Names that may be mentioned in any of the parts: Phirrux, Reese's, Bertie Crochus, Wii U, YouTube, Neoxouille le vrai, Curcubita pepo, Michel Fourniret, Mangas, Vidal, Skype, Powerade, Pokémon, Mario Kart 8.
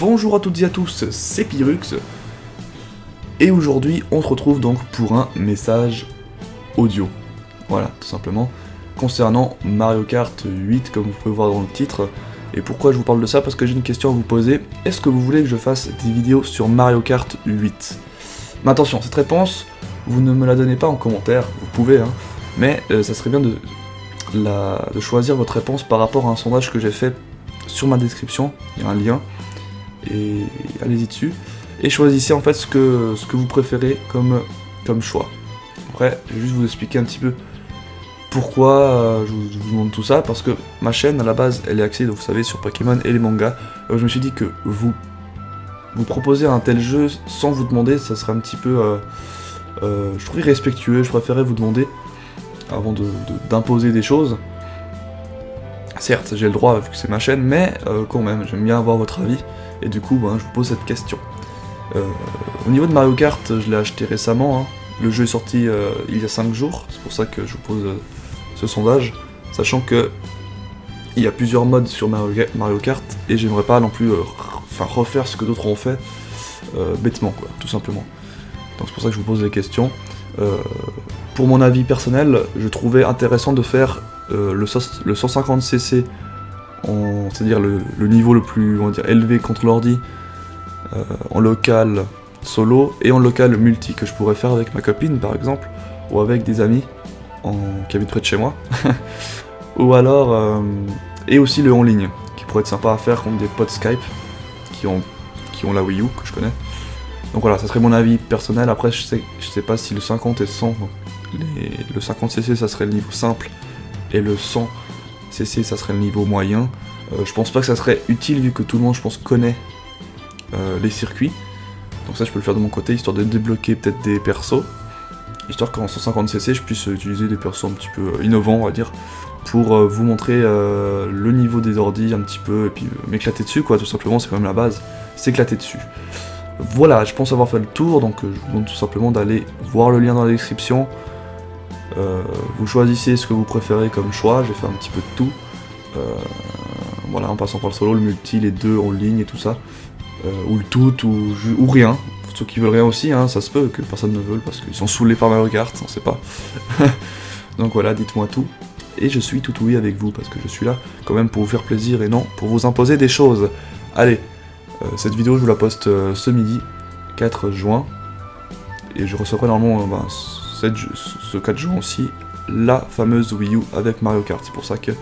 Bonjour à toutes et à tous, c'est Phirrux. Et aujourd'hui, on se retrouve donc pour un message audio. Voilà, tout simplement, concernant Mario Kart 8, comme vous pouvez voir dans le titre. Et pourquoi je vous parle de ça? Parce que j'ai une question à vous poser. Est-ce que vous voulez que je fasse des vidéos sur Mario Kart 8? Mais attention, cette réponse, vous ne me la donnez pas en commentaire, vous pouvez, hein. Mais ça serait bien de choisir votre réponse par rapport à un sondage que j'ai fait sur ma description, il y a un lien, et allez-y dessus, et choisissez en fait ce que vous préférez comme choix. Après, je vais juste vous expliquer un petit peu pourquoi je vous montre tout ça, parce que ma chaîne à la base, elle est axée, donc vous savez, sur Pokémon et les mangas. Je me suis dit que vous proposer un tel jeu sans vous demander, ça serait un petit peu, je trouve, irrespectueux. Je préférais vous demander avant d'imposer des choses. Certes, j'ai le droit vu que c'est ma chaîne, mais quand même, j'aime bien avoir votre avis, et du coup, ben, je vous pose cette question. Au niveau de Mario Kart, je l'ai acheté récemment, hein. Le jeu est sorti il y a 5 jours, c'est pour ça que je vous pose ce sondage, sachant que il y a plusieurs modes sur Mario Kart, et j'aimerais pas non plus refaire ce que d'autres ont fait, bêtement, quoi, tout simplement. Donc c'est pour ça que je vous pose les questions. Pour mon avis personnel, je trouvais intéressant de faire le 150cc, c'est-à-dire le niveau le plus, on va dire, élevé contre l'ordi, en local solo et en local multi, que je pourrais faire avec ma copine par exemple, ou avec des amis qui habitent près de chez moi, ou alors, et aussi le en ligne, qui pourrait être sympa à faire contre des potes Skype qui ont la Wii U, que je connais. Donc voilà, ça serait mon avis personnel. Après, je sais pas si le 50 et le 100, le 50cc ça serait le niveau simple, et le 100cc ça serait le niveau moyen. Je pense pas que ça serait utile vu que tout le monde, je pense, connaît les circuits. Donc ça, je peux le faire de mon côté, histoire de débloquer peut-être des persos, histoire qu'en 150cc je puisse utiliser des persos un petit peu innovants, on va dire, pour vous montrer le niveau des ordis un petit peu, et puis m'éclater dessus, quoi, tout simplement. C'est quand même la base, s'éclater dessus. Voilà, je pense avoir fait le tour, donc je vous demande tout simplement d'aller voir le lien dans la description. Vous choisissez ce que vous préférez comme choix, j'ai fait un petit peu de tout. Voilà, en passant par le solo, le multi, les deux en ligne et tout ça. Ou le tout, ou rien. Pour ceux qui veulent rien aussi, hein, ça se peut que personne ne veuille parce qu'ils sont saoulés par Mario Kart, on sait pas. Donc voilà, dites-moi tout. Et je suis tout ouïe avec vous parce que je suis là quand même pour vous faire plaisir et non pour vous imposer des choses. Allez! Cette vidéo, je vous la poste ce midi, 4 juin, et je recevrai normalement ce 4 juin aussi la fameuse Wii U avec Mario Kart. C'est pour ça que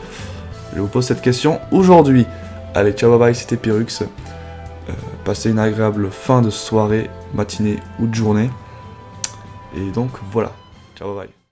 je vous pose cette question aujourd'hui. Allez, ciao, bye bye, c'était Phirrux. Passez une agréable fin de soirée, matinée ou de journée. Et donc voilà, ciao, bye bye.